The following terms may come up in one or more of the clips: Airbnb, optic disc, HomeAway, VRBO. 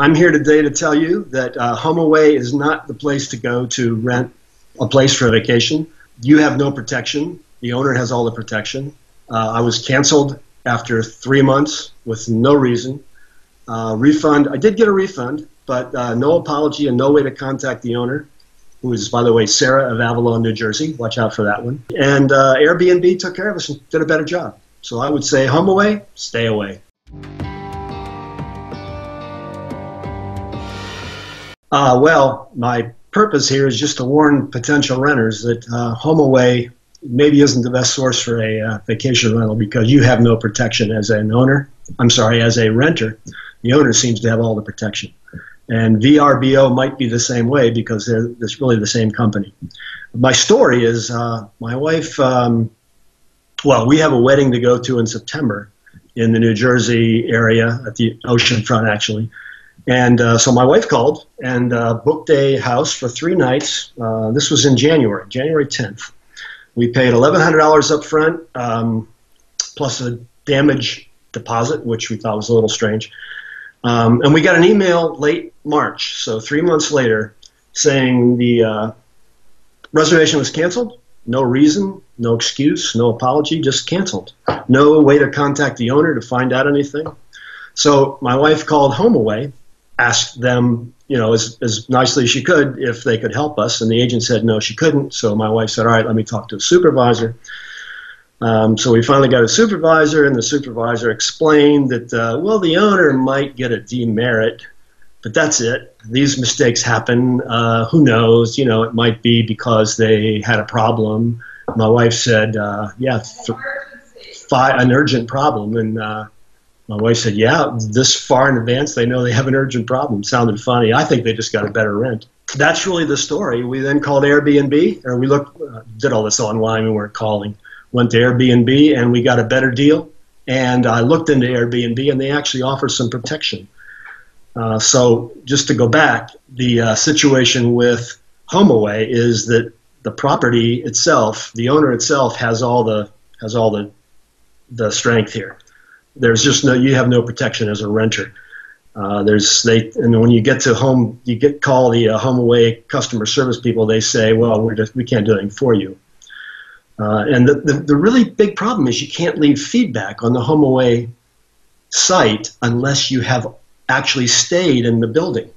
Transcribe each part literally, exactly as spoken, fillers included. I'm here today to tell you that uh, HomeAway is not the place to go to rent a place for a vacation. You have no protection. The owner has all the protection. Uh, I was canceled after three months with no reason. Uh, refund, I did get a refund, but uh, no apology and no way to contact the owner, who is, by the way, Sarah of Avalon, New Jersey. Watch out for that one. And uh, Airbnb took care of us and did a better job. So I would say, HomeAway, stay away. Uh, well, my purpose here is just to warn potential renters that uh, HomeAway maybe isn't the best source for a uh, vacation rental, because you have no protection as an owner. I'm sorry, as a renter. The owner seems to have all the protection. And V R B O might be the same way, because they're, it's really the same company. My story is uh, my wife, um, well, we have a wedding to go to in September in the New Jersey area, at the oceanfront actually. And uh, so my wife called and uh, booked a house for three nights. Uh, this was in January, January tenth. We paid eleven hundred dollars up front, um, plus a damage deposit, which we thought was a little strange. Um, and we got an email late March, so three months later, saying the uh, reservation was canceled. No reason, no excuse, no apology, just canceled. No way to contact the owner to find out anything. So my wife called HomeAway, asked them, you know, as, as nicely as she could, if they could help us. And the agent said no, she couldn't. So my wife said, all right, let me talk to a supervisor. Um, so we finally got a supervisor, and the supervisor explained that, uh, well, the owner might get a demerit, but that's it. These mistakes happen. Uh, who knows? You know, it might be because they had a problem. My wife said, uh, yeah, five, an urgent problem. And uh, my wife said, yeah, this far in advance, they know they have an urgent problem. Sounded funny. I think they just got a better rent. That's really the story. We then called Airbnb, or we looked, uh, did all this online. We weren't calling. Went to Airbnb, and we got a better deal. And I looked into Airbnb, and they actually offer some protection. Uh, so just to go back, the uh, situation with HomeAway is that the property itself, the owner itself, has all the has all the the strength here. There's just no, you have no protection as a renter. Uh, there's they and when you get to home, you get call the uh, HomeAway customer service people. They say, well, we're just, we can't do anything for you. Uh, and the, the, the really big problem is you can't leave feedback on the HomeAway site unless you have actually stayed in the building.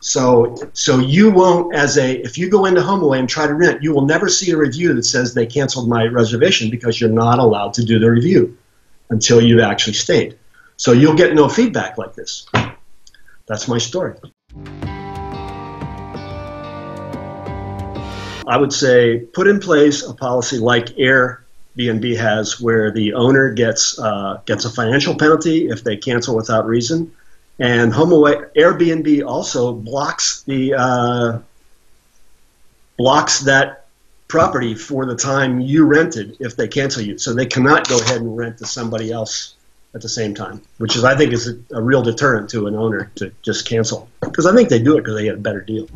So, so you won't, as a, if you go into HomeAway and try to rent, you will never see a review that says they canceled my reservation, because you're not allowed to do the review until you actually stayed. So you'll get no feedback like this. That's my story. I would say put in place a policy like Airbnb has, where the owner gets uh, gets a financial penalty if they cancel without reason, and HomeAway, Airbnb also blocks the uh, blocks that property for the time you rented if they cancel you, so they cannot go ahead and rent to somebody else at the same time, which is I think is a, a real deterrent to an owner to just cancel, because I think they do it because they get a better deal.